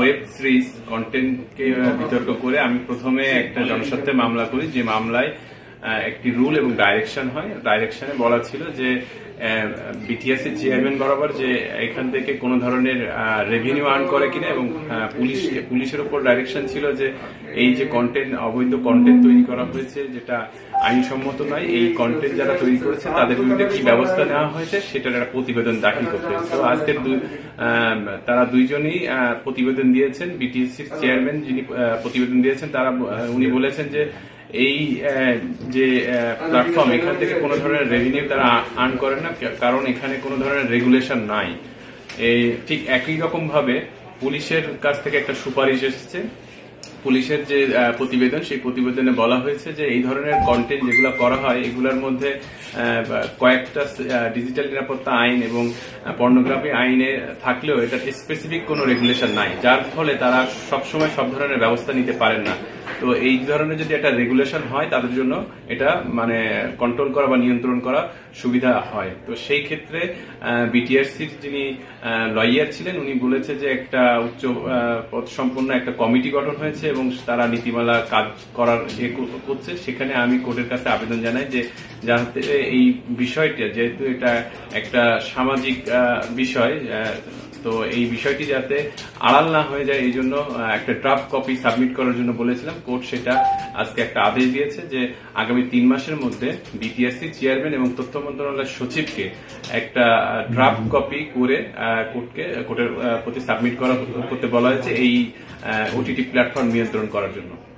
Web series content के वितर्क करे आमी प्रथमे एक जनस्वार्थे मामला करी जे मामलाय एक रूल एवं डायरेक्शन है डायरेक्शने बला छिलो जे बीटीएस एर चेयरमैन बराबर जे एखान थेके कोनो धरनेर रेभिन्यू आर्न करे किना एवं पुलिशेर उपर डायरेक्शन छिलो जे एई जे कंटेंट अवैध कंटेंट तैरि करा हयेछे जेटा आईनसम्मत नय एई कंटेंट जारा तैरि करेछे तादेर बिरुद्धे कि व्यवस्था नेওয়া हयेछे सेटार एकटा प्रतिवेदन दाखिल करते तो आजके तारा दुइजनই प्रतिवेदन दिয়েছেন बीटीएसির চেয়ারম্যান যিনি प्रतिवेदन दिয়েছেন তারা উনি বলেছেন যে प्लैटफर्म एखान रेभिन्यू आर्न करे ना कारण एखाने कोनो धरनेर रेगुलेशन नाई ठीक एक ही रकम भावे पुलिशेर काछ थेके एकटा सुपारिश एसेछे পুলিশের যে প্রতিবেদন সেই প্রতিবেদনে বলা হয়েছে যে এই ধরনের কন্টেন্ট যেগুলো করা হয় এগুলোর মধ্যে কয়েকটা ডিজিটাল নিরাপত্তা আইন এবং পর্নোগ্রাফি আইনে থাকলেও এটা স্পেসিফিক কোনো রেগুলেশন নাই যার ফলে তারা সব সময় সব ধরনের ব্যবস্থা নিতে পারেন না তো এই ধরনের যদি একটা রেগুলেশন হয় তাদের জন্য এটা মানে কন্ট্রোল করা বা নিয়ন্ত্রণ করা সুবিধা হয় তো সেই ক্ষেত্রে বিটিআরসি যিনি লয়ার ছিলেন উনি বলেছে যে একটা উচ্চ পদসম্পন্ন একটা কমিটি গঠন হয়েছে এবং তারা নীতিমালা কাজ করার করছে সেখানে আমি কোর্টের কাছে আবেদন জানাই যে যাতে এই বিষয়টা যেহেতু এটা একটা সামাজিক বিষয় তো এই বিষয়টি যাতে আড়াল না হয়ে যায় এই জন্য একটা ড্রাফট কপি সাবমিট করার জন্য বলেছিলাম কোর্ট সেটা আজকে একটা আদেশ দিয়েছে যে আগামী ৩ মাসের মধ্যে বিটিআরসি চেয়ারম্যান এবং তথ্য মন্ত্রণালয়ের সচিবকে একটা ড্রাফট কপি করে কোর্টের প্রতি সাবমিট করতে বলা হয়েছে এই ওটিটি প্ল্যাটফর্ম নিয়ন্ত্রণ করার জন্য।